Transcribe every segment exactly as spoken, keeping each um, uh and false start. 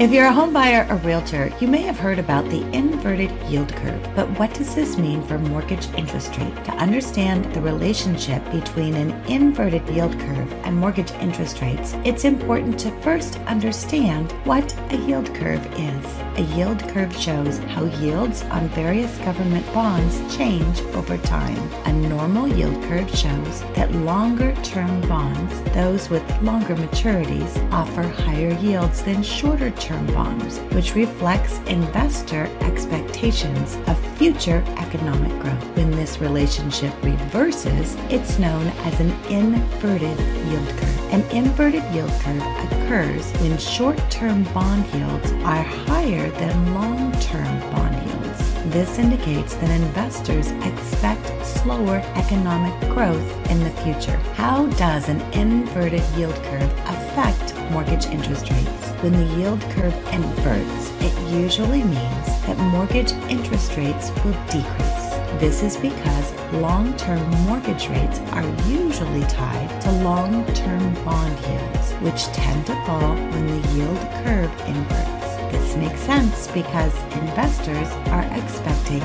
If you're a home buyer or realtor, you may have heard about the inverted yield curve, but what does this mean for mortgage interest rate? To understand the relationship between an inverted yield curve and mortgage interest rates, it's important to first understand what a yield curve is. A yield curve shows how yields on various government bonds change over time. A normal yield curve shows that longer-term bonds, those with longer maturities, offer higher yields than shorter-term bonds, which reflects investor expectations of future economic growth. When this relationship reverses, it's known as an inverted yield curve. An inverted yield curve occurs when short-term bond yields are higher than long-term bond yields. This indicates that investors expect slower economic growth in the future. How does an inverted yield curve affect mortgage interest rates? When the yield curve inverts, it usually means that mortgage interest rates will decrease. This is because long-term mortgage rates are usually tied to long-term bond yields, which tend to fall when the yield curve inverts. This makes sense because investors are expecting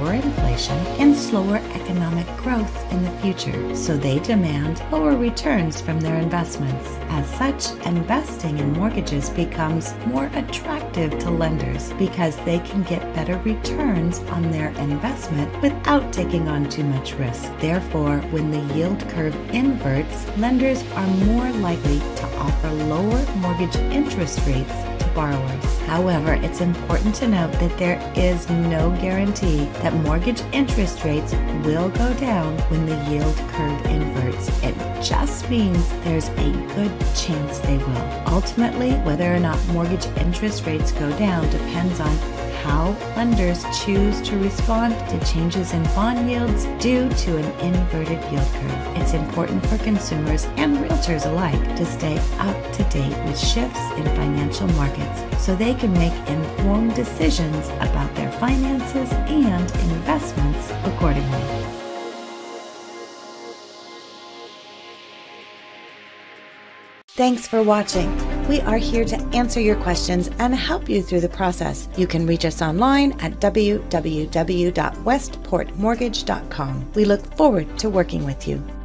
lower inflation and slower economic growth in the future, so they demand lower returns from their investments. As such, investing in mortgages becomes more attractive to lenders because they can get better returns on their investment without taking on too much risk. Therefore, when the yield curve inverts, lenders are more likely to offer lower mortgage interest rates borrowers. However, it's important to note that there is no guarantee that mortgage interest rates will go down when the yield curve inverts. It just means there's a good chance they will. Ultimately, whether or not mortgage interest rates go down depends on how lenders choose to respond to changes in bond yields due to an inverted yield curve. It's important for consumers and realtors alike to stay up to date with shifts in financial markets so they can make informed decisions about their finances and investments accordingly. Thanks for watching. We are here to answer your questions and help you through the process. You can reach us online at w w w dot westport mortgage dot com. We look forward to working with you.